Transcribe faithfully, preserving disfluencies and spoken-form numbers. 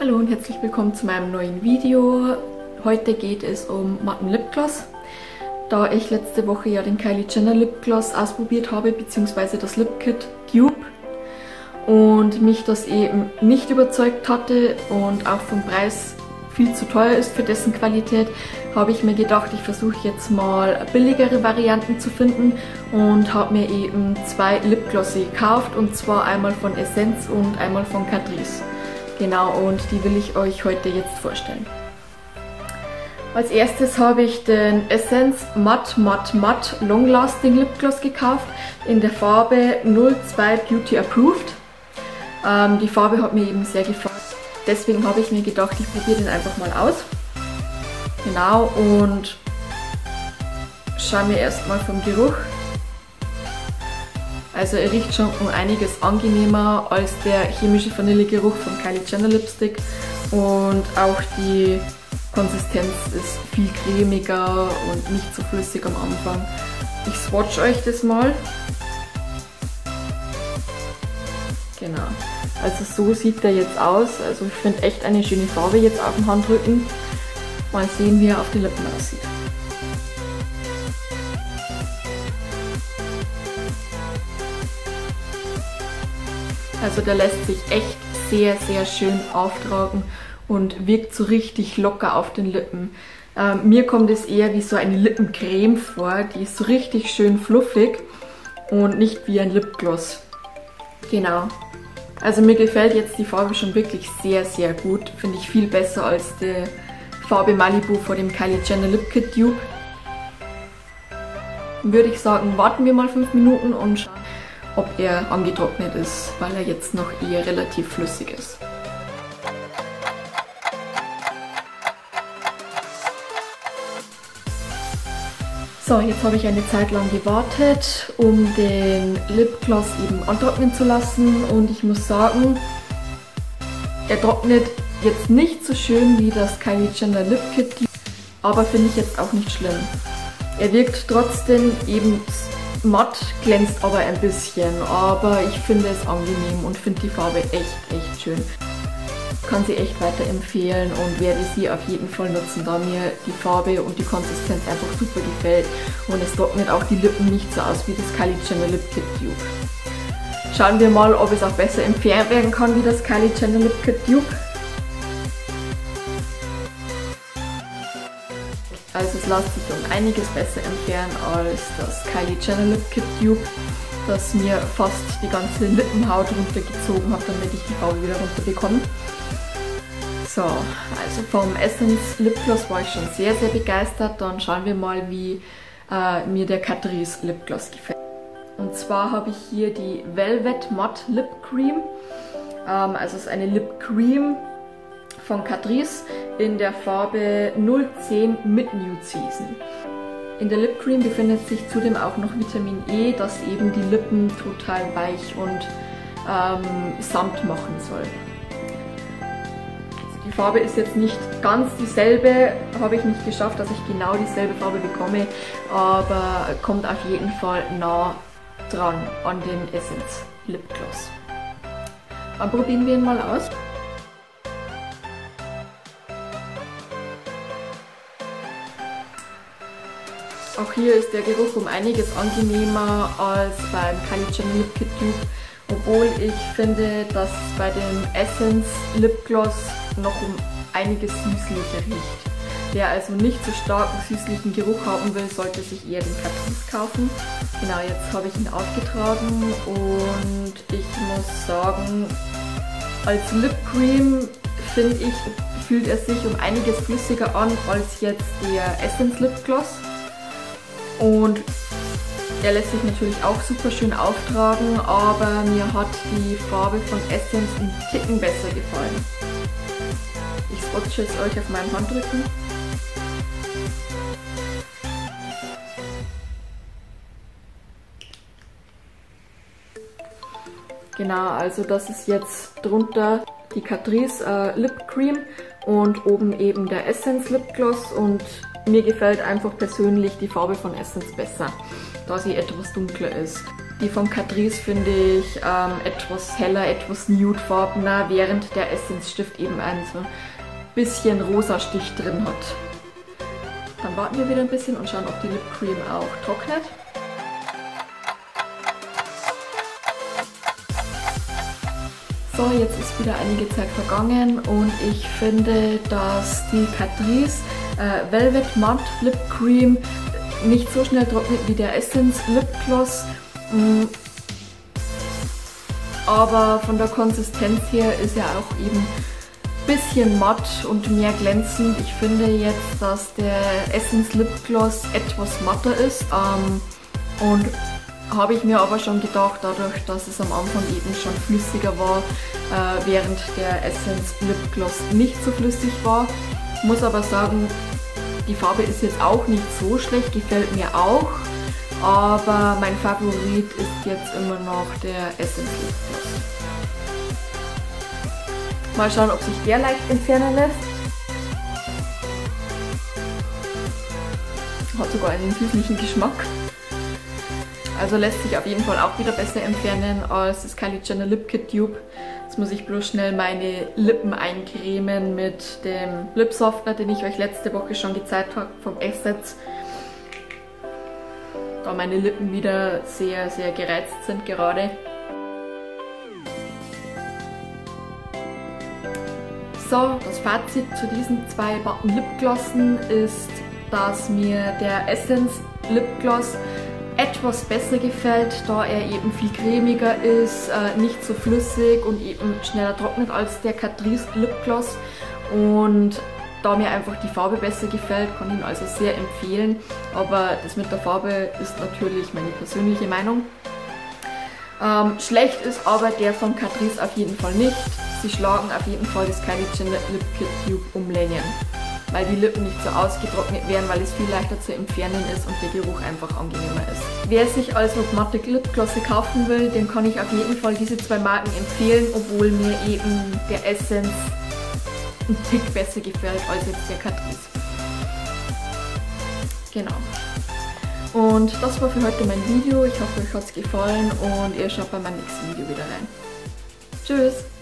Hallo und herzlich willkommen zu meinem neuen Video. Heute geht es um matten Lipgloss. Da ich letzte Woche ja den Kylie Jenner Lipgloss ausprobiert habe, beziehungsweise das Lipkit Tube, und mich das eben nicht überzeugt hatte und auch vom Preis viel zu teuer ist für dessen Qualität, habe ich mir gedacht, ich versuche jetzt mal billigere Varianten zu finden und habe mir eben zwei Lipglosse gekauft, und zwar einmal von Essence und einmal von Catrice. Genau, und die will ich euch heute jetzt vorstellen. Als erstes habe ich den Essence Matt Matt Matt Long Lasting Lipgloss gekauft in der Farbe null zwei Beauty Approved. Ähm, die Farbe hat mir eben sehr gefallen. Deswegen habe ich mir gedacht, ich probiere den einfach mal aus. Genau, und schauen wir erstmal vom Geruch. Also er riecht schon um einiges angenehmer als der chemische Vanillegeruch vom Kylie Jenner Lipstick. Und auch die Konsistenz ist viel cremiger und nicht so flüssig am Anfang. Ich swatch euch das mal. Genau. Also so sieht der jetzt aus. Also ich finde echt eine schöne Farbe jetzt auf dem Handrücken. Mal sehen, wie er auf die Lippen aussieht. Also der lässt sich echt sehr, sehr schön auftragen und wirkt so richtig locker auf den Lippen. Ähm, mir kommt es eher wie so eine Lippencreme vor. Die ist so richtig schön fluffig und nicht wie ein Lipgloss. Genau. Also mir gefällt jetzt die Farbe schon wirklich sehr, sehr gut. Finde ich viel besser als die Farbe Malibu vor dem Kylie Jenner Lipkit Tube. Würde ich sagen, warten wir mal fünf Minuten und schauen, ob er angetrocknet ist, weil er jetzt noch eher relativ flüssig ist. So, jetzt habe ich eine Zeit lang gewartet, um den Lipgloss eben antrocknen zu lassen, und ich muss sagen, er trocknet jetzt nicht so schön wie das Kylie Jenner Lipkit, aber finde ich jetzt auch nicht schlimm. Er wirkt trotzdem eben matt, glänzt aber ein bisschen, aber ich finde es angenehm und finde die Farbe echt, echt schön. Kann sie echt weiterempfehlen und werde sie auf jeden Fall nutzen, da mir die Farbe und die Konsistenz einfach super gefällt, und es trocknet auch die Lippen nicht so aus wie das Kylie Jenner Lipkit Tube. Schauen wir mal, ob es auch besser entfernt werden kann wie das Kylie Jenner Lipkit Tube. Also es lässt sich um einiges besser entfernen als das Kylie Jenner Lipkit Tube, das mir fast die ganze Lippenhaut runtergezogen hat, damit ich die Farbe wieder runterbekomme. So, also vom Essence Lipgloss war ich schon sehr, sehr begeistert. Dann schauen wir mal, wie äh, mir der Catrice Lipgloss gefällt. Und zwar habe ich hier die Velvet Matte Lip Cream. Ähm, also es ist eine Lip Cream von Catrice in der Farbe null zehn Mid Nude Season. In der Lip Cream befindet sich zudem auch noch Vitamin E, das eben die Lippen total weich und ähm, samt machen soll. Die Farbe ist jetzt nicht ganz dieselbe, habe ich nicht geschafft, dass ich genau dieselbe Farbe bekomme, aber kommt auf jeden Fall nah dran an den Essence Lipgloss. Dann probieren wir ihn mal aus. Auch hier ist der Geruch um einiges angenehmer als beim Kylie Jenner Lipkit Tube, obwohl ich finde, dass bei dem Essence Lipgloss noch um einiges süßlicher riecht. Wer also nicht so starken süßlichen Geruch haben will, sollte sich eher den Catrice kaufen. Genau, jetzt habe ich ihn aufgetragen, und ich muss sagen, als Lip Cream finde ich, fühlt er sich um einiges flüssiger an als jetzt der Essence Lipgloss. Und er lässt sich natürlich auch super schön auftragen, aber mir hat die Farbe von Essence einen Ticken besser gefallen. Ich swatche es euch auf meinem Handrücken. Genau, also das ist jetzt drunter die Catrice äh, Lip Cream und oben eben der Essence Lipgloss, und mir gefällt einfach persönlich die Farbe von Essence besser, da sie etwas dunkler ist. Die von Catrice finde ich ähm, etwas heller, etwas nudefarbener, während der Essence-Stift eben ein so ein bisschen rosa Stich drin hat. Dann warten wir wieder ein bisschen und schauen, ob die Lip Cream auch trocknet. So, jetzt ist wieder einige Zeit vergangen und ich finde, dass die Catrice äh, Velvet Matte Lip Cream nicht so schnell trocknet wie der Essence Lip Gloss. Mm. Aber von der Konsistenz her ist er auch eben ein bisschen matt und mehr glänzend. Ich finde jetzt, dass der Essence Lip Gloss etwas matter ist. Ähm, und habe ich mir aber schon gedacht, dadurch, dass es am Anfang eben schon flüssiger war, äh, während der Essence Lip Gloss nicht so flüssig war. Muss aber sagen, die Farbe ist jetzt auch nicht so schlecht, gefällt mir auch, aber mein Favorit ist jetzt immer noch der Essence Lip Gloss. Mal schauen, ob sich der leicht entfernen lässt. Hat sogar einen süßlichen Geschmack. Also lässt sich auf jeden Fall auch wieder besser entfernen als das Kylie Jenner Lipkit Tube. Jetzt muss ich bloß schnell meine Lippen eincremen mit dem Lip Softener, den ich euch letzte Woche schon gezeigt habe vom Essence. Da meine Lippen wieder sehr, sehr gereizt sind gerade. So, das Fazit zu diesen zwei Matten Lipglossen ist, dass mir der Essence Lipgloss etwas besser gefällt, da er eben viel cremiger ist, äh, nicht so flüssig und eben schneller trocknet als der Catrice Lipgloss, und da mir einfach die Farbe besser gefällt, kann ich ihn also sehr empfehlen, aber das mit der Farbe ist natürlich meine persönliche Meinung. Ähm, schlecht ist aber der von Catrice auf jeden Fall nicht. Sie schlagen auf jeden Fall das Kylie Jenner Lipkit Tube um Längen, weil die Lippen nicht so ausgetrocknet werden, weil es viel leichter zu entfernen ist und der Geruch einfach angenehmer ist. Wer sich also matte Lipglosse kaufen will, dem kann ich auf jeden Fall diese zwei Marken empfehlen, obwohl mir eben der Essence ein Tick besser gefällt als jetzt der Catrice. Genau. Und das war für heute mein Video. Ich hoffe, euch hat es gefallen und ihr schaut bei meinem nächsten Video wieder rein. Tschüss!